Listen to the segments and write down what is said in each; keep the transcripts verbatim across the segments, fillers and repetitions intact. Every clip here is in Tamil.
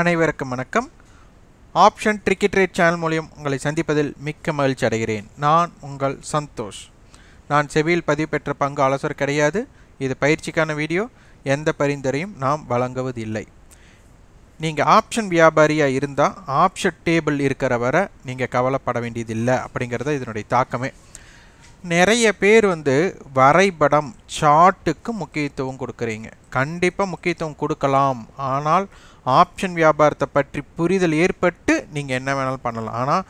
அனைவருக்கும் வணக்கம். ஆப்ஷன் ட்ரிக்கி ட்ரேட் சேனல் மூலம் உங்களை சந்திப்பதில் மிக்க மகிழ்ச்சி அடைகிறேன். நான் உங்கள் சந்தோஷ். நான் செபியில் பதிவு பெற்ற பங்கு ஆலோசகர் கிடையாது. இது பயிற்சிக்கான வீடியோ. எந்த பரிந்துரையும் நாம் வழங்குவதில்லை. நீங்கள் ஆப்ஷன் வியாபாரியாக இருந்தால் ஆப்ஷன் டேபிள் இருக்கிற வரை நீங்கள் கவலைப்பட வேண்டியதில்லை அப்படிங்கிறத இதனுடைய தாக்கமே. நிறைய பேர் வந்து வரைபடம் சார்ட்டுக்கு முக்கியத்துவம் கொடுக்குறீங்க. கண்டிப்பாக முக்கியத்துவம் கொடுக்கலாம். ஆனால் ஆப்ஷன் வியாபாரத்தை பற்றி புரிதல் ஏற்பட்டு நீங்கள் என்ன வேணாலும் பண்ணலாம். ஆனால்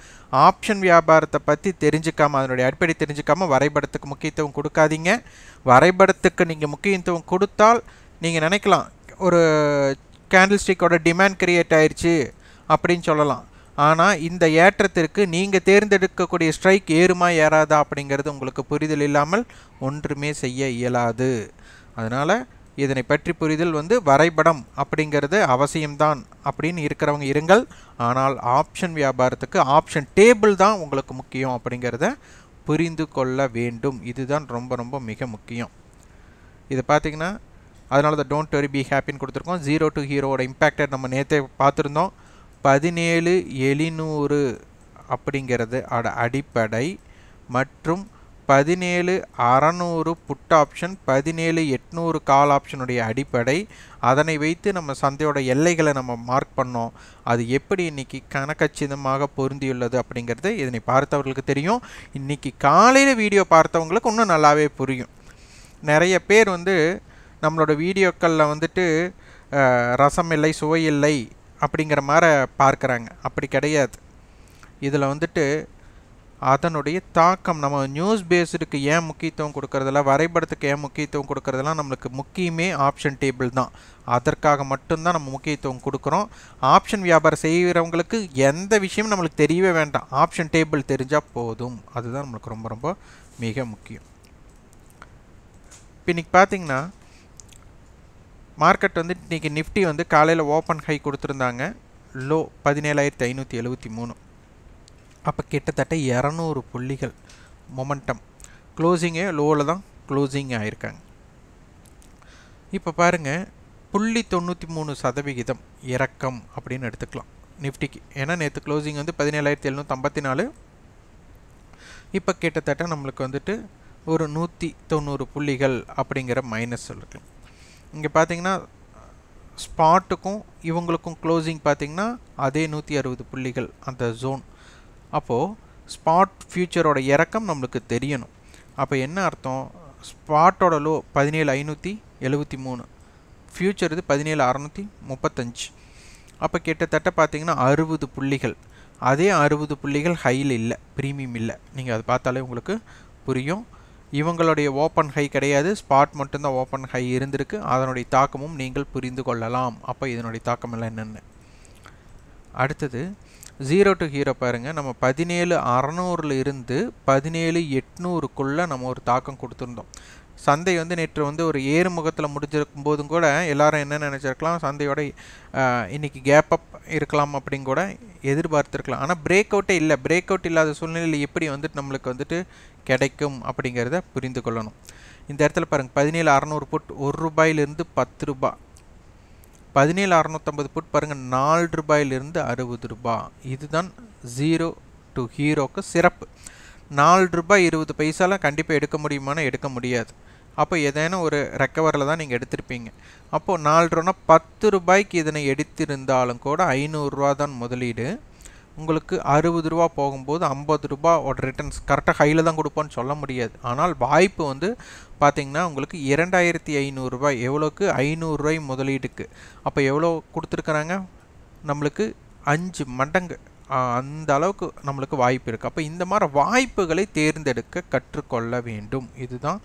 ஆப்ஷன் வியாபாரத்தை பற்றி தெரிஞ்சுக்காமல், அதனுடைய அடிப்படை தெரிஞ்சுக்காமல் வரைபடத்துக்கு முக்கியத்துவம் கொடுக்காதீங்க. வரைபடத்துக்கு நீங்கள் முக்கியத்துவம் கொடுத்தால் நீங்கள் நினைக்கலாம் ஒரு கேண்டில் ஸ்டிக்கோட டிமாண்ட் கிரியேட் ஆயிடுச்சு அப்படின்னு சொல்லலாம். ஆனால் இந்த ஏற்றத்திற்கு நீங்கள் தேர்ந்தெடுக்கக்கூடிய ஸ்ட்ரைக் ஏறுமா ஏறாதா அப்படிங்கிறது உங்களுக்கு புரிதல் இல்லாமல் ஒன்றுமே செய்ய இயலாது. அதனால் இதனை பற்றி புரிதல் வந்து வரைபடம் அப்படிங்கிறது அவசியம்தான் அப்படின்னு இருக்கிறவங்க இருங்கள். ஆனால் ஆப்ஷன் வியாபாரத்துக்கு ஆப்ஷன் டேபிள் தான் உங்களுக்கு முக்கியம் அப்படிங்கிறத புரிந்து கொள்ள வேண்டும். இதுதான் ரொம்ப ரொம்ப மிக முக்கியம். இது பார்த்திங்கன்னா அதனால தான் டோன்ட் வரி பி ஹாப்பின்னு கொடுத்துருக்கோம். ஜீரோ டு ஹீரோவோட இம்பேக்டை நம்ம நேற்றே பார்த்துருந்தோம். பதினேழு எழுநூறு அப்படிங்கிறது அட அடிப்படை மற்றும் பதினேழு அறநூறு புட் ஆப்ஷன், பதினேழு எட்நூறு கால் ஆப்ஷனுடைய அடிப்படை. அதனை வைத்து நம்ம சந்தையோட எல்லைகளை நம்ம மார்க் பண்ணோம். அது எப்படி இன்றைக்கி கணக்கச்சிதமாக பொருந்தியுள்ளது அப்படிங்கிறது இதனை பார்த்தவர்களுக்கு தெரியும். இன்றைக்கி காலையில் வீடியோ பார்த்தவங்களுக்கு இன்னும் நல்லாவே புரியும். நிறைய பேர் வந்து நம்மளோட வீடியோக்களில் வந்துட்டு ரசம் இல்லை சுவை இல்லை அப்படிங்கிற மாதிரி பார்க்குறாங்க. அப்படி கிடையாது. இதில் வந்துட்டு அதனுடைய தாக்கம் நம்ம நியூஸ் பேஸ்டுக்கு ஏன் முக்கியத்துவம் கொடுக்குறதில்ல, வரைபடத்துக்கு ஏன் முக்கியத்துவம் கொடுக்குறதெல்லாம் நம்மளுக்கு முக்கியமே ஆப்ஷன் டேபிள் தான். அதற்காக மட்டும்தான் நம்ம முக்கியத்துவம் கொடுக்குறோம். ஆப்ஷன் வியாபாரம் செய்கிறவங்களுக்கு எந்த விஷயமும் நம்மளுக்கு தெரியவே வேண்டாம். ஆப்ஷன் டேபிள் தெரிஞ்சால் போதும். அதுதான் நம்மளுக்கு ரொம்ப ரொம்ப மிக முக்கியம். இப்போ இன்றைக்கி பார்த்திங்கன்னா மார்க்கெட் வந்து இன்றைக்கி நிஃப்டி வந்து காலையில் ஓப்பன் ஹை கொடுத்துருந்தாங்க. லோ பதினேழாயிரத்தி ஐநூற்றி எழுபத்தி மூணு அப்போ கிட்டத்தட்ட இரநூறு புள்ளிகள் மொமெண்டம். க்ளோசிங்கே லோவில் தான் க்ளோசிங் ஆகியிருக்காங்க. இப்போ பாருங்கள், புள்ளி தொண்ணூற்றி மூணு சதவிகிதம் இறக்கம் அப்படின்னு எடுத்துக்கலாம் நிஃப்டிக்கு. ஏன்னா நேற்று க்ளோசிங் வந்து பதினேழாயிரத்தி எழுநூற்றி ஐம்பத்தி நாலு. இப்போ கிட்டத்தட்ட நம்மளுக்கு வந்துட்டு ஒரு நூற்றி தொண்ணூறு புள்ளிகள் அப்படிங்கிற மைனஸ் சொல்லிக்கலாம். இங்கே பார்த்திங்கன்னா ஸ்பாட்டுக்கும் இவங்களுக்கும் க்ளோசிங் பார்த்திங்கன்னா அதே நூற்றி அறுபது புள்ளிகள் அந்த ஜோன். அப்போது ஸ்பாட் ஃபியூச்சரோட இறக்கம் நம்மளுக்கு தெரியணும். அப்போ என்ன அர்த்தம், ஸ்பாட்டோட லோ பதினேழு ஐநூற்றி எழுபத்தி மூணு, ஃபியூச்சர் இது பதினேழு அறநூற்றி முப்பத்தஞ்சு. அப்போ கிட்டத்தட்ட பார்த்திங்கன்னா அறுபது புள்ளிகள். அதே அறுபது புள்ளிகள் ஹையில் இல்லை, ப்ரீமியம் இல்லை. நீங்கள் அதை பார்த்தாலே உங்களுக்கு புரியும். இவங்களுடைய ஓப்பன் ஹை கிடையாது, ஸ்பாட் மட்டும்தான் ஓப்பன் ஹை இருந்திருக்கு. அதனுடைய தாக்கமும் நீங்கள் புரிந்து கொள்ளலாம். அப்போ இதனுடைய தாக்கம் எல்லாம் என்னென்ன. அடுத்தது ஜீரோ டு ஹீரோ பாருங்கள். நம்ம பதினேழு அறநூறில் இருந்து பதினேழு எட்நூறுக்குள்ளே நம்ம ஒரு தாக்கம் கொடுத்துருந்தோம். சந்தை வந்து நேற்று வந்து ஒரு ஏறுமுகத்தில் முடிஞ்சிருக்கும் போதும் கூட எல்லாரும் என்ன நினச்சிருக்கலாம், சந்தையோட இன்றைக்கி கேப் அப் இருக்கலாம் அப்படின்னு கூட எதிர்பார்த்துருக்கலாம். ஆனால் பிரேக் அவுட்டே இல்லை. பிரேக் அவுட் இல்லாத சூழ்நிலையில் எப்படி வந்துட்டு நம்மளுக்கு வந்துட்டு கிடைக்கும் அப்படிங்கிறத புரிந்து கொள்ளணும். இந்த இடத்துல பாருங்கள், பதினேழு அறநூறு புட் ஒரு ரூபாயிலிருந்து பத்து ரூபா, பதினேழு அறநூற்றம்பது புட் பாருங்கள் நாலு ரூபாயிலிருந்து அறுபது ரூபா. இதுதான் ஜீரோ டு ஹீரோக்கு சிறப்பு. நாலு ரூபாய் இருபது பைசாலாம் கண்டிப்பாக எடுக்க முடியுமானா எடுக்க முடியாது. அப்போ ஏதேனும் ஒரு ரெக்கவரில் தான் நீங்கள் எடுத்திருப்பீங்க. அப்போது நாலு ரூபானா பத்து ரூபாய்க்கு இதனை எடுத்திருந்தாலும் கூட ஐநூறுரூவா தான் முதலீடு. உங்களுக்கு அறுபது ரூபா போகும்போது ஐம்பது ரூபாவோட ரிட்டர்ன்ஸ் கரெக்டாக ஹையில் தான் கொடுப்போன்னு சொல்ல முடியாது. ஆனால் வாய்ப்பு வந்து பார்த்திங்கன்னா உங்களுக்கு இரண்டாயிரத்தி ஐநூறுரூபாய். எவ்வளோக்கு? ஐநூறுரூவாய் முதலீடுக்கு. அப்போ எவ்வளோ கொடுத்துருக்குறாங்க, நம்மளுக்கு அஞ்சு மடங்கு. அந்த அளவுக்கு நம்மளுக்கு வாய்ப்பு இருக்குது. அப்போ இந்த மாதிரி வாய்ப்புகளை தேர்ந்தெடுக்க கற்றுக்கொள்ள வேண்டும். இதுதான்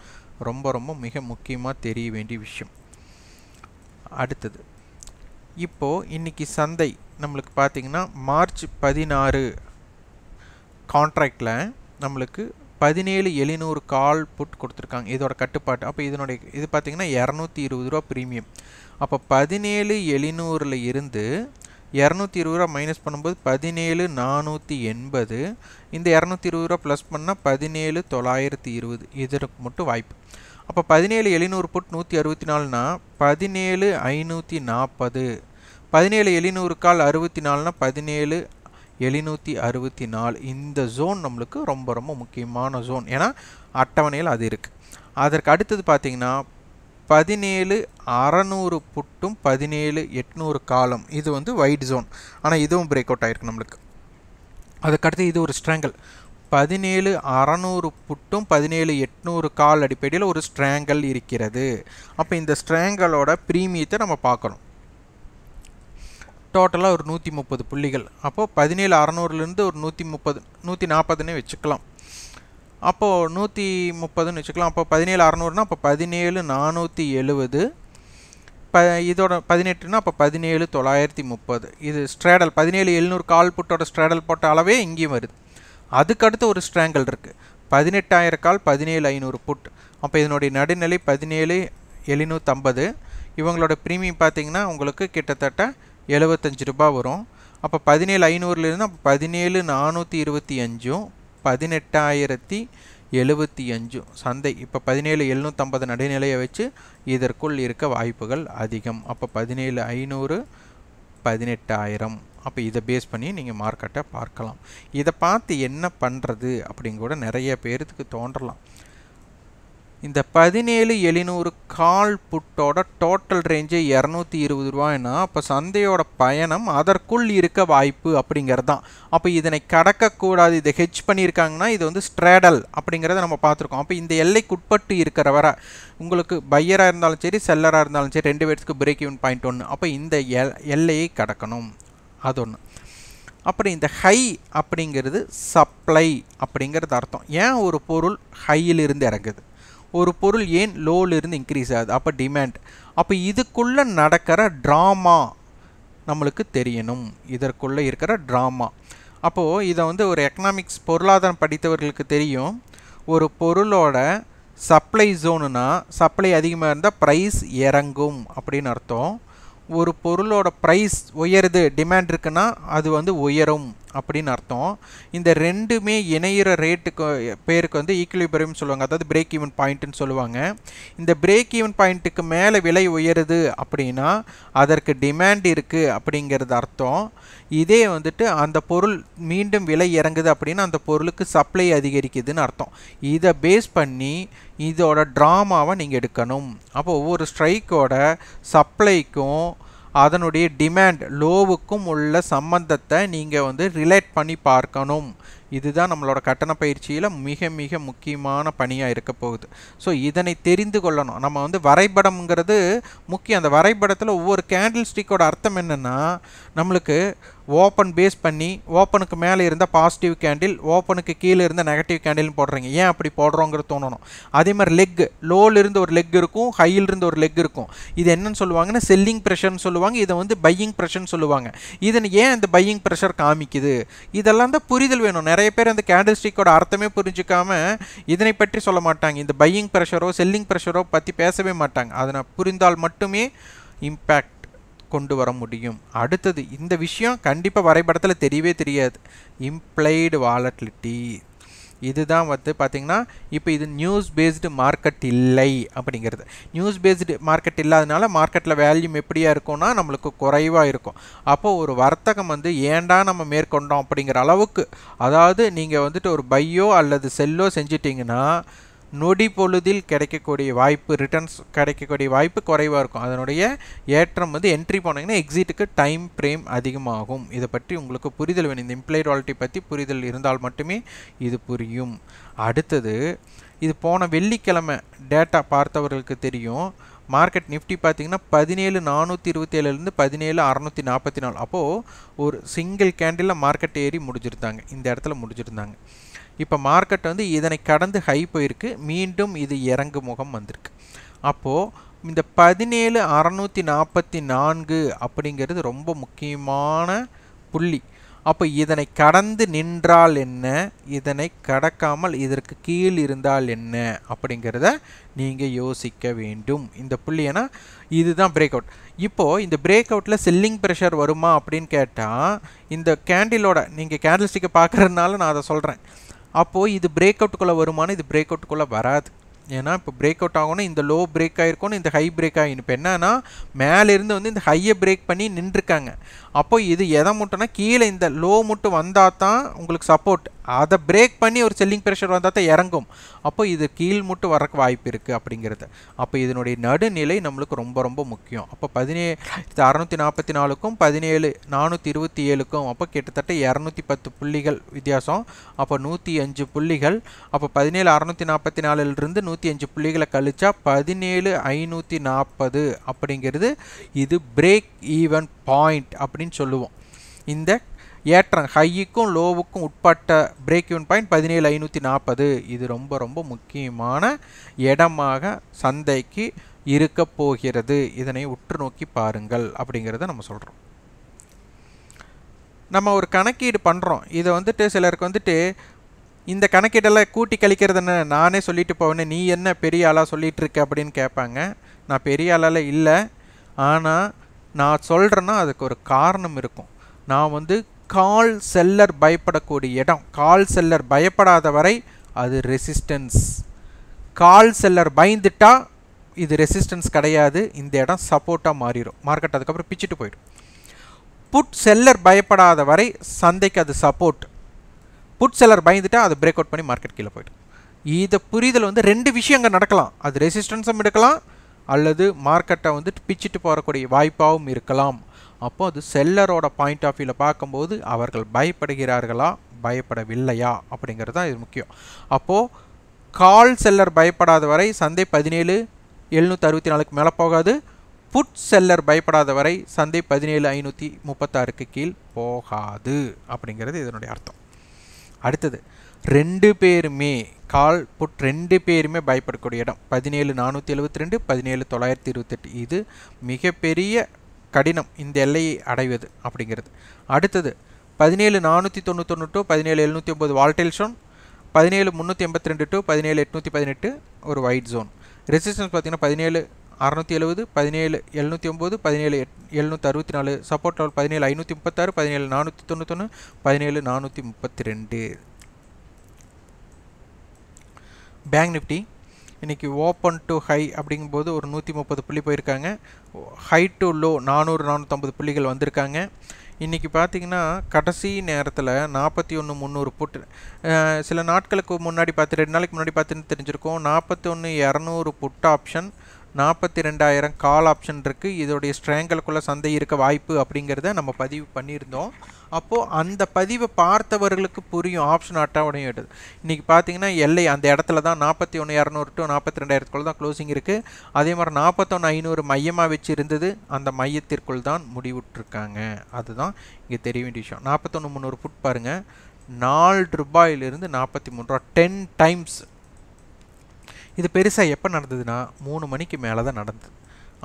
ரொம்ப ரொம்ப மிக முக்கியமாக தெரிய வேண்டிய விஷயம். அடுத்தது இப்போது இன்றைக்கி சந்தை நம்மளுக்கு பார்த்திங்கன்னா மார்ச் பதினாறு கான்ட்ராக்டில் நம்மளுக்கு பதினேழு எழுநூறு கால் புட் கொடுத்துருக்காங்க. இதோட கட்டுப்பாடு. அப்போ இதனுடைய இது பார்த்திங்கன்னா இரநூத்தி இருபது ரூபா ப்ரீமியம். அப்போ பதினேழு எழுநூறில் இருந்து இரநூத்தி இருபது ரூபா மைனஸ் பண்ணும்போது பதினேழு நானூற்றி எண்பது. இந்த இரநூத்தி இருபது ரூபா ப்ளஸ் பண்ணால் பதினேழு தொள்ளாயிரத்தி இருபது. இதற்கு மட்டும் வாய்ப்பு. அப்போ பதினேழு எழுநூறு புட் நூற்றி அறுபத்தி நாலுனா பதினேழு ஐநூற்றி நாற்பது, பதினேழு எழுநூறு கால் அறுபத்தி நாலுனா பதினேழு எழுநூற்றி அறுபத்தி நாலு இந்த ஜோன் நம்மளுக்கு ரொம்ப ரொம்ப முக்கியமான ஜோன். ஏன்னா அட்டவணையில் அது இருக்குது. அதற்கு அடுத்தது பார்த்திங்கன்னா பதினேழு அறநூறு புட்டும் பதினேழு எட்நூறு காலம் இது வந்து வைட் ஜோன். ஆனால் இதுவும் பிரேக் அவுட் ஆகிருக்கு நம்மளுக்கு. அதுக்கடுத்து இது ஒரு ஸ்ட்ராங்கிள் பதினேழு அறநூறு புட்டும் பதினேழு எட்நூறு கால் அடிப்படையில் ஒரு ஸ்ட்ராங்கிள் இருக்கிறது. அப்போ இந்த ஸ்ட்ராங்கிளோட ப்ரீமியத்தை நம்ம பார்க்குறோம். டோட்டலாக ஒரு நூற்றி முப்பது புள்ளிகள். அப்போது பதினேழு அறநூறுலேருந்து ஒரு நூற்றி முப்பது நூற்றி நாற்பதுன்னு வச்சுக்கலாம். அப்போது நூற்றி முப்பதுன்னு வச்சுக்கலாம். அப்போ பதினேழு அறநூறுனா அப்போ பதினேழு நானூற்றி எழுபது ப இதோட பதினெட்டுனா அப்போ பதினேழு தொள்ளாயிரத்தி முப்பது. இது ஸ்ட்ராடல் பதினேழு எழுநூறு கால் புட்டோட ஸ்ட்ராடல் போட்ட அளவே இங்கேயும் வருது. அதுக்கடுத்து ஒரு ஸ்ட்ராங்கிள் இருக்குது பதினெட்டாயிரம் கால் பதினேழு ஐநூறு புட். அப்போ இதனுடைய நடுநிலை பதினேழு எழுநூற்றம்பது. இவங்களோட ப்ரீமியம் பார்த்திங்கன்னா உங்களுக்கு கிட்டத்தட்ட எழுபத்தஞ்சு ரூபாய் வரும். அப்போ பதினேழு ஐநூறுலேருந்து அப்போ பதினேழு நானூற்றி இருபத்தி அஞ்சும் பதினெட்டாயிரத்தி எழுபத்தி அஞ்சும் சந்தை இப்போ பதினேழு எழுநூற்றம்பது நடுநிலையை வச்சு இதற்குள் இருக்க வாய்ப்புகள் அதிகம். அப்போ பதினேழு ஐநூறு பதினெட்டாயிரம். அப்போ இதை பேஸ் பண்ணி நீங்கள் மார்க்கெட்டை பார்க்கலாம். இதை பார்த்து என்ன பண்ணுறது அப்படிங்கூட நிறைய பேருக்கு தோன்றலாம். இந்த பதினேழு எழுநூறு கால் புட்டோட டோட்டல் ரேஞ்சு இரநூத்தி இருபது ரூபாய்னா அப்போ சந்தையோட பயணம் அதற்குள் இருக்க வாய்ப்பு அப்படிங்கிறது தான். அப்போ இதனை கடக்கக்கூடாது. இதை ஹெட்ஜ் பண்ணியிருக்காங்கன்னா இது வந்து ஸ்ட்ராடல் அப்படிங்கிறத நம்ம பார்த்துருக்கோம். அப்போ இந்த எல்லைக்குட்பட்டு இருக்கிற வர உங்களுக்கு பையராக இருந்தாலும் சரி செல்லராக இருந்தாலும் சரி ரெண்டு பேர்த்துக்கு பிரேக் ஈவன் பாயிண்ட் ஒன்று. அப்போ இந்த எல் எல்லையை கடக்கணும். அது ஒன்று. அப்புறம் இந்த ஹை அப்படிங்கிறது சப்ளை அப்படிங்கிறது அர்த்தம். ஏன் ஒரு பொருள் ஹையிலிருந்து இறங்குது, ஒரு பொருள் ஏன் லோலிருந்து இன்க்ரீஸ் ஆகுது, அப்போ டிமாண்ட். அப்போ இதுக்குள்ளே நடக்கிற ட்ராமா நம்மளுக்கு தெரியணும். இதற்குள்ளே இருக்கிற ட்ராமா. அப்போது இதை வந்து ஒரு எக்கனாமிக்ஸ் பொருளாதாரம் படித்தவர்களுக்கு தெரியும். ஒரு பொருளோட சப்ளை ஜோனுனா சப்ளை அதிகமாக இருந்தால் ப்ரைஸ் இறங்கும் அப்படின்னு அர்த்தம். ஒரு பொருளோட ப்ரைஸ் உயருது டிமாண்ட் இருக்குன்னா அது வந்து உயரும் அப்படின்னு அர்த்தம். இந்த ரெண்டுமே இணையிற ரேட்டுக்கு பேருக்கு வந்து ஈக்குலிபிரியம்னு சொல்லுவாங்க, அதாவது பிரேக் ஈவன் பாயிண்ட்டுன்னு சொல்லுவாங்க. இந்த பிரேக் ஈவன் பாயிண்ட்டுக்கு மேலே விலை உயருது அப்படின்னா அதற்கு டிமாண்ட் இருக்குது அப்படிங்கிறது அர்த்தம். இதே வந்துட்டு அந்த பொருள் மீண்டும் விலை இறங்குது அப்படின்னா அந்த பொருளுக்கு சப்ளை அதிகரிக்குதுன்னு அர்த்தம். இதை பேஸ் பண்ணி இதோட ட்ராமாவை நீங்கள் எடுக்கணும். அப்போ ஒவ்வொரு ஸ்ட்ரைக்கோட சப்ளைக்கும் அதனுடைய டிமாண்ட் லோவுக்கும் உள்ள சம்பந்தத்தை நீங்கள் வந்து ரிலேட் பண்ணி பார்க்கணும். இதுதான் நம்மளோட கட்டண பயிற்சியில் மிக மிக முக்கியமான பணியாக இருக்க போகுது. ஸோ இதனை தெரிந்து கொள்ளணும். நம்ம வந்து வரைபடம்ங்கிறது முக்கியம். அந்த வரைபடத்தில் ஒவ்வொரு கேண்டில் ஸ்டிக்கோட அர்த்தம் என்னென்னா நம்மளுக்கு ஓப்பன் பேஸ் பண்ணி ஓப்பனுக்கு மேலே இருந்தால் பாசிட்டிவ் கேண்டில், ஓப்பனுக்கு கீழே இருந்தால் நெகட்டிவ் கேண்டில்னு போடுறீங்க. ஏன் அப்படி போடுறோங்கிறது தோணணும். அதே மாதிரி லெக் லோலிருந்து ஒரு லெக் இருக்கும், ஹையிலிருந்து ஒரு லெக் இருக்கும். இது என்னன்னு சொல்லுவாங்கன்னா செல்லிங் ப்ரெஷர்னு சொல்லுவாங்க. இதை வந்து பையிங் ப்ரெஷர்னு சொல்லுவாங்க. இதனை ஏன் இந்த பையிங் ப்ரெஷர் காமிக்குது இதெல்லாம் தான் புரிதல் வேணும். நிறைய பேர் அந்த கேண்டில்ஸ்டிக்கோட அர்த்தமே புரிஞ்சிக்காமல் இதனை பற்றி சொல்ல மாட்டாங்க. இந்த பையிங் ப்ரெஷரோ செல்லிங் ப்ரெஷரோ பற்றி பேசவே மாட்டாங்க. அதனை புரிந்தால் மட்டுமே இம்பேக்ட் கொண்டு வர முடியும். அடுத்தது இந்த விஷயம் கண்டிப்பாக வரைபடத்தில் தெரியவே தெரியாது. இம்ப்ளைடு வாலட்டிலிட்டி இதுதான் வந்து பார்த்திங்கன்னா இப்போ இது நியூஸ் பேஸ்டு மார்க்கெட் இல்லை அப்படிங்கிறது. நியூஸ் பேஸ்டு மார்க்கெட் இல்லாதனால மார்க்கெட்டில் வேல்யூம் எப்படியா இருக்கும்னா நம்மளுக்கு குறைவாக இருக்கும். அப்போது ஒரு வர்த்தகம் வந்து ஏண்டா நம்ம மேற்கொண்டோம் அப்படிங்கிற அளவுக்கு, அதாவது நீங்கள் வந்துட்டு ஒரு பையோ அல்லது செல்லோ செஞ்சிட்டிங்கன்னா நொடி பொழுதில் கிடைக்கக்கூடிய வாய்ப்பு ரிட்டர்ன்ஸ் கிடைக்கக்கூடிய வாய்ப்பு குறைவாக இருக்கும். அதனுடைய ஏற்றம் வந்து என்ட்ரி போனீங்கன்னா எக்ஸிட்டுக்கு டைம் ஃப்ரேம் அதிகமாகும். இதை பற்றி உங்களுக்கு புரிதல் வேணும். இந்த இம்ப்ளைட் வாலிட்டி பற்றி புரிதல் இருந்தால் மட்டுமே இது புரியும். அடுத்தது இது போன வெள்ளிக்கிழமை டேட்டா பார்த்தவர்களுக்கு தெரியும். மார்க்கெட் நிஃப்டி பார்த்திங்கன்னா பதினேழு நானூற்றி இருபத்தி ஏழுலேருந்து பதினேழு அறநூற்றி நாற்பத்தி நாலு. அப்போது ஒரு சிங்கிள் கேண்டிலில் மார்க்கெட் ஏறி முடிஞ்சிருந்தாங்க. இந்த இடத்துல முடிஞ்சிருந்தாங்க. இப்போ மார்க்கெட் வந்து இதனை கடந்து ஹை போயிருக்கு. மீண்டும் இது இறங்கு முகம் வந்திருக்கு. அப்போது இந்த பதினேழு அறநூற்றி நாற்பத்தி நான்கு அப்படிங்கிறது ரொம்ப முக்கியமான புள்ளி. அப்போ இதனை கடந்து நின்றால் என்ன, இதனை கடக்காமல் இதற்கு கீழ் இருந்தால் என்ன அப்படிங்கிறத நீங்கள் யோசிக்க வேண்டும். இந்த புள்ளி ஏன்னா இதுதான் பிரேக் அவுட். இப்போது இந்த பிரேக் அவுட்டில் செல்லிங் ப்ரெஷர் வருமா அப்படின்னு கேட்டால் இந்த கேண்டிலோட நீங்கள் கேண்டில் ஸ்டிக்கை பார்க்குறதுனால நான் அதை சொல்கிறேன். அப்போது இது பிரேக் அவுட்டுக்குள்ளே வருமானு இது பிரேக் அவுட்டுக்குள்ளே வராது. ஏன்னா இப்ப break out ஆகணும் இந்த low break ஆயிருக்கும் இந்த high break ஆயினு இப்ப என்னன்னா மேல இருந்து வந்து இந்த high break பண்ணி நின்றுகாங்க அப்போ இது எதை முட்டனா கீழ இந்த low முட்டு வந்தா தான் உங்களுக்கு support அத break பண்ணி ஒரு selling pressure வந்தா தான் இறங்கும் அப்போ இது கீழ் முட்டு வரக்கு வாய்ப்பு இருக்கு அப்படிங்கிறது அப்ப இதனுடைய நடுநிலை நமக்கு ரொம்ப ரொம்ப முக்கியம் அப்ப பதினேழு அறுநூற்று நாற்பத்தி நான்கு க்கும் பதினேழு நானூற்று இருபத்தி ஏழு க்கும் அப்ப கிட்டத்தட்ட இருநூற்று பத்து புள்ளிகள் வித்தியாசம் அப்ப நூற்று ஐந்து புள்ளிகள் அப்ப பதினேழு அறுநூற்று நாற்பத்தி நான்கு ல இருந்து நூற்று ஐந்து புள்ளிகளை கழிச்சா பதினேழு ஐநூற்று நாற்பது அப்படிங்கிறது இது break even point அப்படினு சொல்லுவோம் இந்த ஏற்றம் ஹைக்கும் லோவுக்கும் உட்பட்ட break even point பதினேழு ஐநூற்று நாற்பது இது ரொம்ப ரொம்ப முக்கியமான இடமாக சந்தைக்கு இருக்க போகிறது இதனை உற்று நோக்கி பாருங்கள் அப்படிங்கறத நம்ம சொல்றோம் நம்ம ஒரு கணக்கீடு பண்றோம் இது வந்துட்டு சிலருக்கு வந்துட்டு இந்த கணக்கீடல கூட்டி கழிக்கிறதுன்னு நானே சொல்லிட்டு போவனே நீ என்ன பெரிய ஆளா சொல்லிட்டு இருக்க அப்படினு கேட்பாங்க நான் பெரிய ஆளால இல்ல ஆனா நான் சொல்றேன்னா அதுக்கு ஒரு காரணம் இருக்கும் நான் வந்து கால் செல்லர் பயப்படக்கூடிய இடம் கால் செல்லர் பயப்படாத வரை அது ரெசிஸ்டன்ஸ் கால் செல்லர் பயந்துட்டா இது ரெசிஸ்டன்ஸ் கிடையாது இந்த இடம் சப்போர்ட்டா மாறிரும் மார்க்கெட் அதுக்கு அப்புறம் பிச்சிட்டு போய்டும் புட் செல்லர் பயப்படாத வரை சந்தைக்கு அது சப்போர்ட் புட் செல்லர் பயந்துட்டா அது பிரேக் அவுட் பண்ணி மார்க்கெட் கீழ போய்டும் இது புரிதல் வந்து ரெண்டு விஷயங்கள் நடக்கலாம் அது ரெசிஸ்டன்ஸும் எடுக்கலாம் அல்லது மார்க்கெட்டை வந்து பிச்சிட்டு போறக்கூடிய வாய்ப்பாவும் இருக்கலாம் அப்போ அது செல்லரோட பாயிண்ட் ஆஃப் வியூல பாக்கும்போது அவர்கள் பயப்படுகிறார்களா பயப்படவில்லையா அப்படிங்கிறது தான் இது முக்கியம் அப்போ கால் செல்லர் பயப்படாத வரை சந்தை பதினேழு எழுநூற்று அறுபத்தி நான்கு க்கு மேல போகாது புட் செல்லர் பயப்படாத வரை சந்தை பதினேழு ஐநூற்று முப்பத்தாறு க்கு கீழ் போகாது அப்படிங்கிறது இதனுடைய அர்த்தம் அடுத்து ரெண்டு பேருமே கால் புட் ரெண்டு பேருமே பயப்படக்கூடிய இடம் பதினேழு நானூற்று எழுபத்தி இரண்டு பதினேழு தொள்ளாயிரத்து இருபத்தெட்டு இது மிகப்பெரிய கடினம் இந்த எல்லையை அடைவது அப்படிங்கிறது அடுத்து பதினேழு நானூற்று தொண்ணூற்று ஒன்று to பதினேழு எழுநூற்று ஒன்பது வால்டைல் ஜோன் பதினேழு முந்நூற்று எண்பத்தி இரண்டு to பதினேழு எட்நூற்று பதினெட்டு ஒரு வைட் ஜோன் ரெசிஸ்டன்ஸ் பாத்தீங்கன்னா பதினேழு அறுநூற்று எழுபது பதினேழு எழுநூற்று ஒன்பது பதினேழு எழுநூற்று அறுபத்தி நான்கு சப்போர்ட் லெவல் பதினேழு ஐநூற்று முப்பத்தாறு பதினேழு நானூற்று தொண்ணூற்று ஒன்று பதினேழு நானூற்று முப்பத்தி இரண்டு பேங்க் நிஃப்டி இன்னைக்கு ஓபன் டு ஹை அப்படிங்கும்போது ஒரு நூற்று முப்பது புள்ளி போய் இருக்காங்க ஹை டு லோ நானூறு நானூற்று ஐம்பது புள்ளிகள் வந்திருக்காங்க இன்னைக்கு பாத்தீங்கன்னா கடைசி நேரத்துல நாற்பத்தி ஒன்று முந்நூறு புட் சில நாட்களுக்கு முன்னாடி பார்த்து ரெண்டு நாளுக்கு முன்னாடி பார்த்து தெரிஞ்சிருக்கும் நாற்பத்தி ஒன்று இருநூறு புட் ஆப்ஷன் நாற்பத்தி இரண்டாயிரம் கால் ஆப்ஷன் இருக்கு இதோட ஸ்ட்ராங்கல்குள்ள சந்தை இருக்க வாய்ப்பு அப்படிங்கறதை நம்ம பதிவு பண்ணியிருந்தோம் அப்போ அந்த பதிவு பார்த்தவர்களுக்கு புரியும் ஆப்ஷன் ஆட்டோட ஏடுது இன்னைக்கு பாத்தீங்கன்னா எல்லை அந்த இடத்துல தான் நாற்பத்தி ஒன்று இருநூறு to நாற்பத்தி இரண்டாயிரம் குள்ள தான் க்ளோசிங் இருக்கு அதே மாதிரி நாற்பத்தி ஒன்று ஐநூறு மையமா வெச்சி இருந்தது அந்த மையத்திற்குள்ள தான் முடிவுற்றிருக்காங்க அதுதான் இங்க தெரிய வேண்டிய விஷயம் நாற்பத்தி ஒன்று முந்நூறு புட் பாருங்க நான்கு ரூபாய் ல இருந்து நாற்பத்தி மூன்று ரூபாய் பத்து டைம்ஸ் இது பெருசா எப்ப நடந்துதுனா மூணு மணிக்கு மேல தான் நடந்து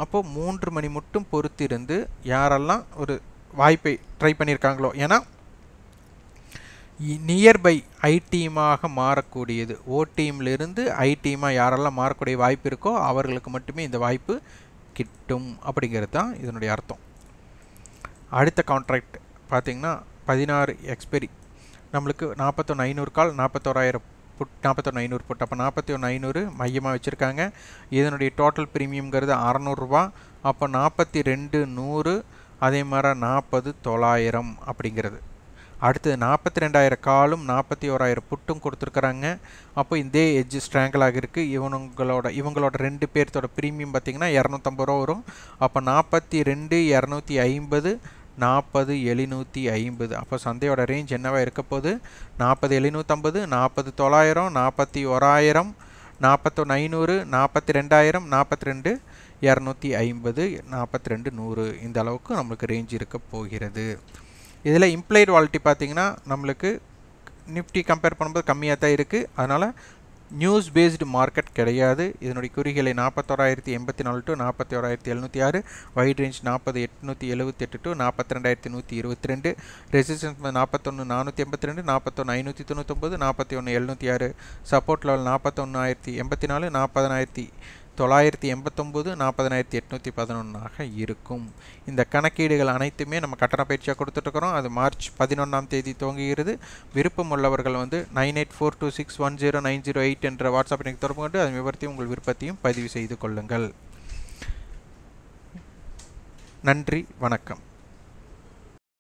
அப்போ மூன்று மணி மட்டும் பொறுத்து இருந்து யாரெல்லாம் ஒரு வாய்ப்பை ட்ரை பண்ணிருக்காங்களோ ஏனா நியர் பை ஐ டீமாக மாறக்கூடியது ஓ டீம்ல இருந்து ஐ டீமா யாரெல்லாம் மாறக்கூடிய வாய்ப்பு இருக்கோ அவங்களுக்கு மட்டுமே இந்த வாய்ப்பு கிட்டும் அப்படிங்கிறது தான் இதனுடைய அர்த்தம் அடுத்த கான்ட்ராக்ட் பாத்தீங்கன்னா பதினாறு எக்ஸ்பைரி நமக்கு நாற்பத்தி ஒன்று ஐநூறு கால் நாற்பத்தி ஓராயிரம் புட் நாற்பத்தி ஒன்று ஐநூறு புட் அப்ப நாற்பத்தி ஒன்று ஐநூறு மையமா வச்சிருக்காங்க இதனுடைய டோட்டல் பிரீமியம்ங்கிறது அறுநூறு ரூபாய் அப்ப நாற்பத்தி இரண்டு நூறு அதே மாதிரி நாற்பது தொள்ளாயிரம் அப்படிங்கிறது அடுத்து நாற்பத்தி இரண்டாயிரம் காலும் நாற்பத்தி ஓராயிரம் புட்டும் கொடுத்திருக்காங்க அப்ப இந்த எட்ஜ் ஸ்ட்ராங்கிள் ஆக இருக்கு இவங்களோட இவங்களோட ரெண்டு பேர்த்தோட பிரீமியம் பாத்தீங்கன்னா இருநூற்று ஐம்பது ரூபாய் வரும் அப்ப நாற்பத்தி இரண்டு இருநூற்று ஐம்பது நாற்பது எழுநூற்று ஐம்பது அப்ப சந்தையோட ரேஞ்ச் என்னவா இருக்க போகுது நாற்பது எழுநூற்று ஐம்பது நாற்பது தொள்ளாயிரம் நாற்பத்தி ஓராயிரம் நாற்பத்தி ஒன்று ஐநூறு நாற்பத்தி இரண்டாயிரம் நாற்பத்தி இரண்டு இருநூற்று ஐம்பது நாற்பத்தி இரண்டு நூறு இந்த அளவுக்கு நமக்கு ரேஞ்ச் இருக்க போகிறது இதுல இம்ப்ளைட் வால்டி பாத்தீங்கன்னா நமக்கு நிஃப்டி கம்பேர் பண்ணும்போது கம்மியா தான் இருக்கு அதனால நியூஸ் பேஸ்டு மார்க்கெட் கிடையாது இதனுடைய குறிகளை நாற்பத்தி ஓராயிரத்து எண்பத்தி நான்கு to நாற்பத்தி ஓராயிரத்து எழுநூற்று ஆறு வைட் ரேஞ்ச் நாற்பது எட்நூற்று எழுபத்தி எட்டு to நாற்பத்தி இரண்டாயிரத்து நூற்று இருபத்தி இரண்டு ரெசிஸ்டன்ஸ் நாற்பத்தி ஒன்று நானூற்று எண்பத்தி இரண்டு நாற்பத்தி ஒன்று ஐநூற்று தொண்ணூற்று ஒன்பது நாற்பத்தி ஒன்று எழுநூற்று ஆறு சப்போர்ட் லெவல் நாற்பத்தி ஒன்று ஆயிரத்து எண்பத்தி நான்கு தொள்ளாயிரத்தி எண்பத்தொம்போது நாற்பதனாயிரத்தி எட்நூற்றி பதினொன்றாக இருக்கும். இந்த கணக்கீடுகள் அனைத்துமே நம்ம கட்டண பயிற்சியாக கொடுத்துட்ருக்குறோம். அது மார்ச் பதினொன்றாம் தேதி துவங்குகிறது. விருப்பம் உள்ளவர்கள் வந்து nine eight four two six one zero nine zero eight என்ற வாட்ஸ்அப் எனக்கு தொடர்பு கொண்டு அதன் விவரத்தையும் உங்கள் விருப்பத்தையும் பதிவு செய்து கொள்ளுங்கள். நன்றி, வணக்கம்.